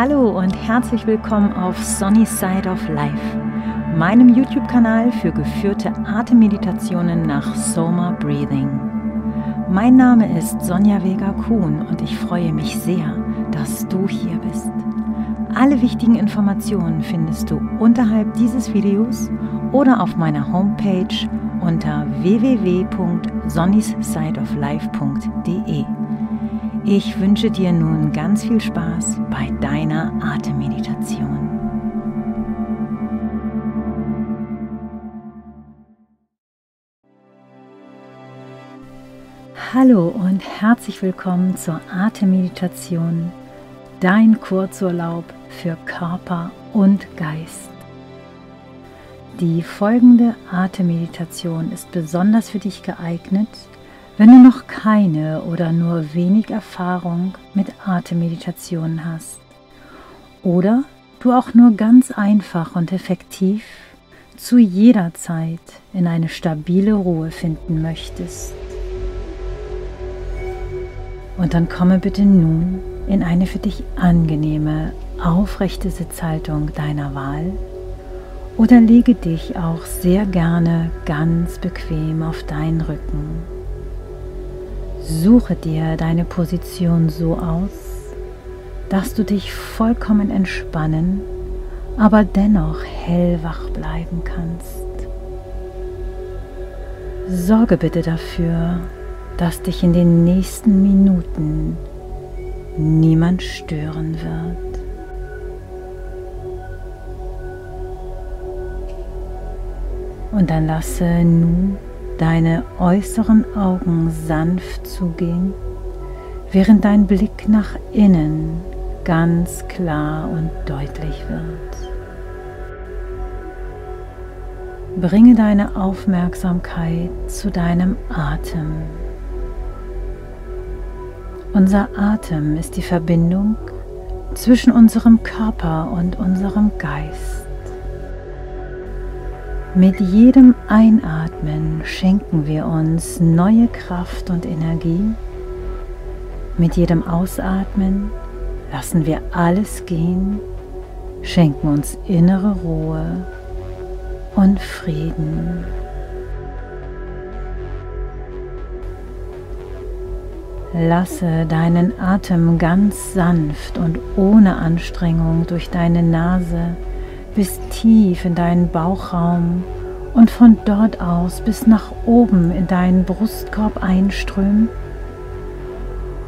Hallo und herzlich willkommen auf Sonny's Side of Life, meinem YouTube-Kanal für geführte Atemmeditationen nach Soma Breathing. Mein Name ist Sonja Wäger-Kuhn und ich freue mich sehr, dass du hier bist. Alle wichtigen Informationen findest du unterhalb dieses Videos oder auf meiner Homepage unter www.sonnysideoflife.de. Ich wünsche dir nun ganz viel Spaß bei deiner Atemmeditation. Hallo und herzlich willkommen zur Atemmeditation, dein Kurzurlaub für Körper und Geist. Die folgende Atemmeditation ist besonders für dich geeignet, wenn du noch keine oder nur wenig Erfahrung mit Atemmeditationen hast oder du auch nur ganz einfach und effektiv zu jeder Zeit in eine stabile Ruhe finden möchtest. Und dann komme bitte nun in eine für dich angenehme, aufrechte Sitzhaltung deiner Wahl oder lege dich auch sehr gerne ganz bequem auf deinen Rücken. Suche dir deine Position so aus, dass du dich vollkommen entspannen, aber dennoch hellwach bleiben kannst. Sorge bitte dafür, dass dich in den nächsten Minuten niemand stören wird. Und dann lasse nun deine äußeren Augen sanft zugehen, während dein Blick nach innen ganz klar und deutlich wird. Bringe deine Aufmerksamkeit zu deinem Atem. Unser Atem ist die Verbindung zwischen unserem Körper und unserem Geist. Mit jedem Einatmen schenken wir uns neue Kraft und Energie. Mit jedem Ausatmen lassen wir alles gehen, schenken uns innere Ruhe und Frieden. Lasse deinen Atem ganz sanft und ohne Anstrengung durch deine Nase bis tief in deinen Bauchraum und von dort aus bis nach oben in deinen Brustkorb einströmen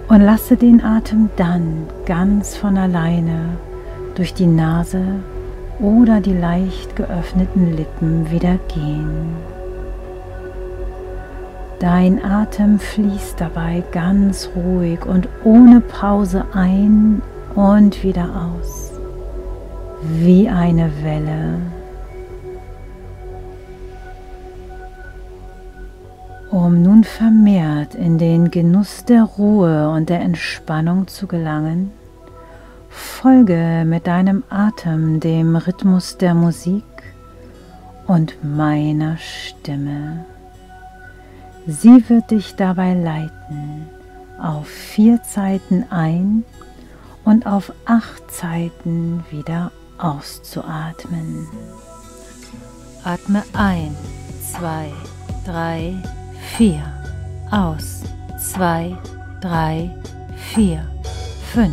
und lasse den Atem dann ganz von alleine durch die Nase oder die leicht geöffneten Lippen wieder gehen. Dein Atem fließt dabei ganz ruhig und ohne Pause ein und wieder aus, wie eine Welle. Um nun vermehrt in den Genuss der Ruhe und der Entspannung zu gelangen, folge mit deinem Atem dem Rhythmus der Musik und meiner Stimme. Sie wird dich dabei leiten, auf 4 Zeiten ein und auf 8 Zeiten wieder auszuatmen. Atme 1, 2, 3, 4, aus, 2, 3, 4, 5,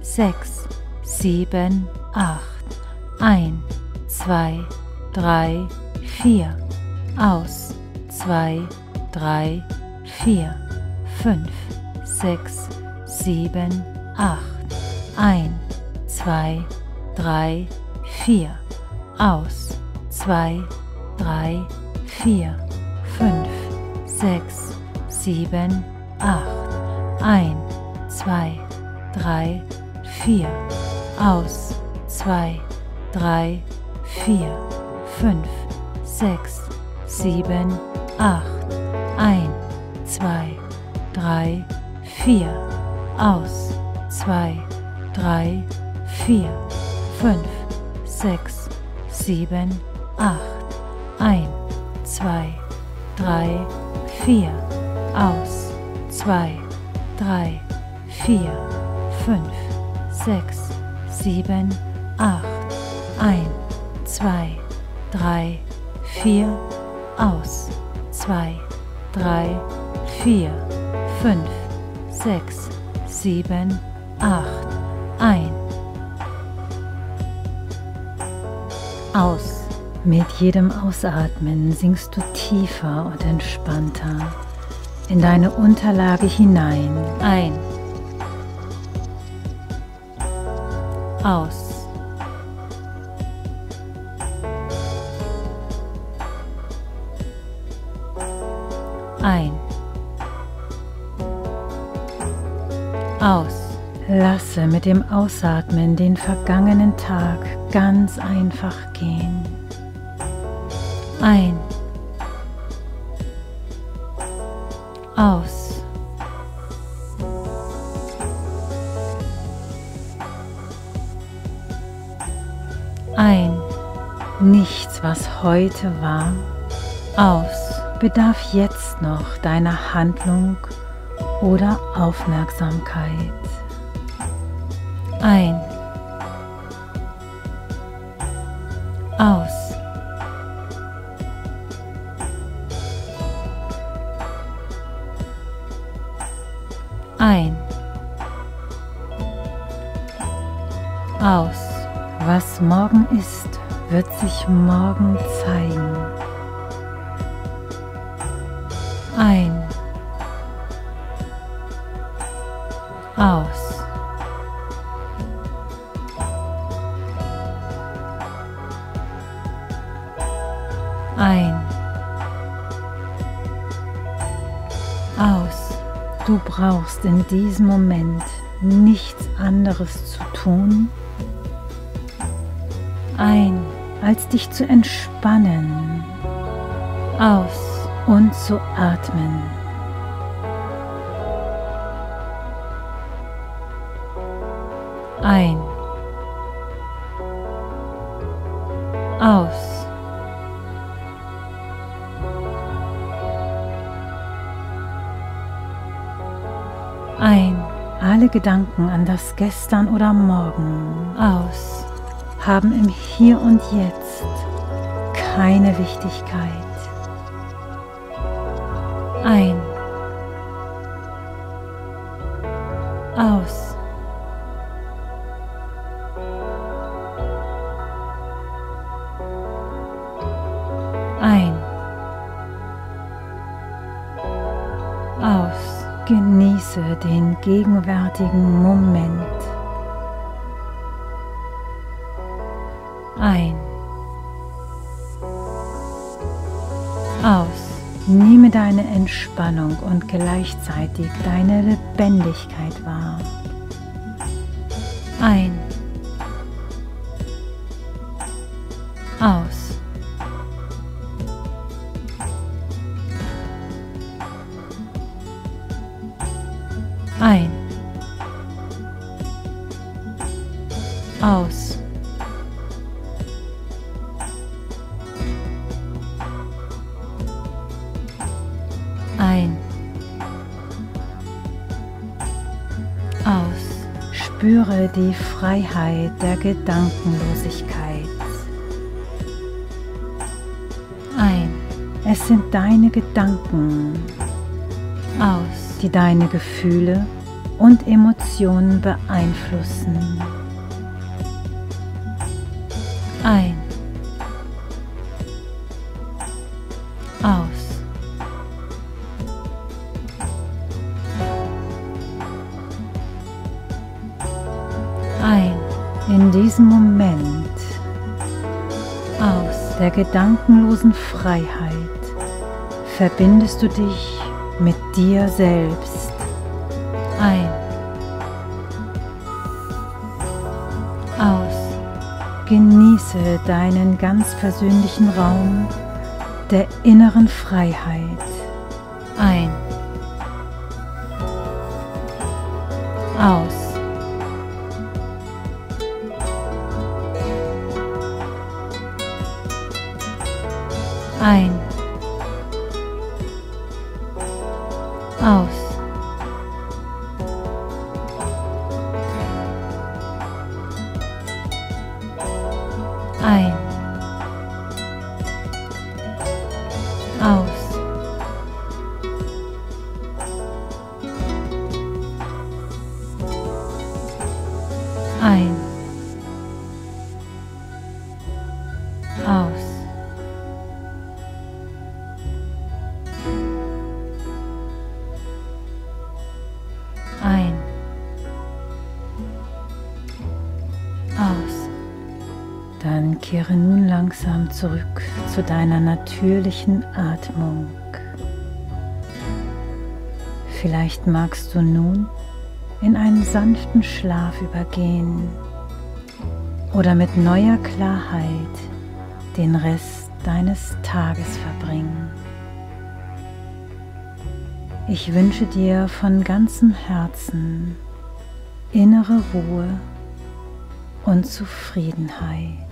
6, 7, 8, 1, 2, 3, 4, aus, 2, 3, 4, 5, 6, 7, 8, 1, 2, 3, 4, aus, 2, 3, 4, 5, 6, 7, 8, 1, 2, 3, 4, aus, 2, 3, 4, 5, 6, 7, 8, 1, 2, 3, 4, aus, 2, 3, 4, 5, 6, 7, 8, 1, 2, 3, 4, aus, 2, 3, 4, 5, 6, 7, 8, 1, 2, 3, 4, aus, 2, 3, 4, 5, 6, 7, 8, ein. Aus. Mit jedem Ausatmen sinkst du tiefer und entspannter in deine Unterlage hinein. Ein. Aus. Ein. Aus. Lasse mit dem Ausatmen den vergangenen Tag ganz einfach gehen. Ein. Aus. Ein. Nichts, was heute war, aus, bedarf jetzt noch deiner Handlung oder Aufmerksamkeit. Ein. Aus. Ein. Aus. Was morgen ist, wird sich morgen zeigen. Ein. Aus. Ein. Aus. Du brauchst in diesem Moment nichts anderes zu tun, ein, als dich zu entspannen, aus und zu atmen. Ein. Aus. Ein. Alle Gedanken an das Gestern oder Morgen, aus, haben im Hier und Jetzt keine Wichtigkeit. Ein. Aus. Ein. Aus. Genieße den gegenwärtigen Moment. Ein. Aus. Nehme deine Entspannung und gleichzeitig deine Lebendigkeit wahr. Ein. Aus. Ein. Aus. Ein. Aus. Spüre die Freiheit der Gedankenlosigkeit. Ein. Es sind deine Gedanken, aus, die deine Gefühle und Emotionen beeinflussen. Ein. Aus. Ein. In diesem Moment, aus der gedankenlosen Freiheit, verbindest du dich mit dir selbst. Ein. Aus. Genieße deinen ganz persönlichen Raum der inneren Freiheit. Ein. Aus. Ein. Aus. ein, aus. Ein, aus. Ein, aus. Dann kehre nun langsam zurück zu deiner natürlichen Atmung. Vielleicht magst du nun in einen sanften Schlaf übergehen oder mit neuer Klarheit den Rest deines Tages verbringen. Ich wünsche dir von ganzem Herzen innere Ruhe und Zufriedenheit.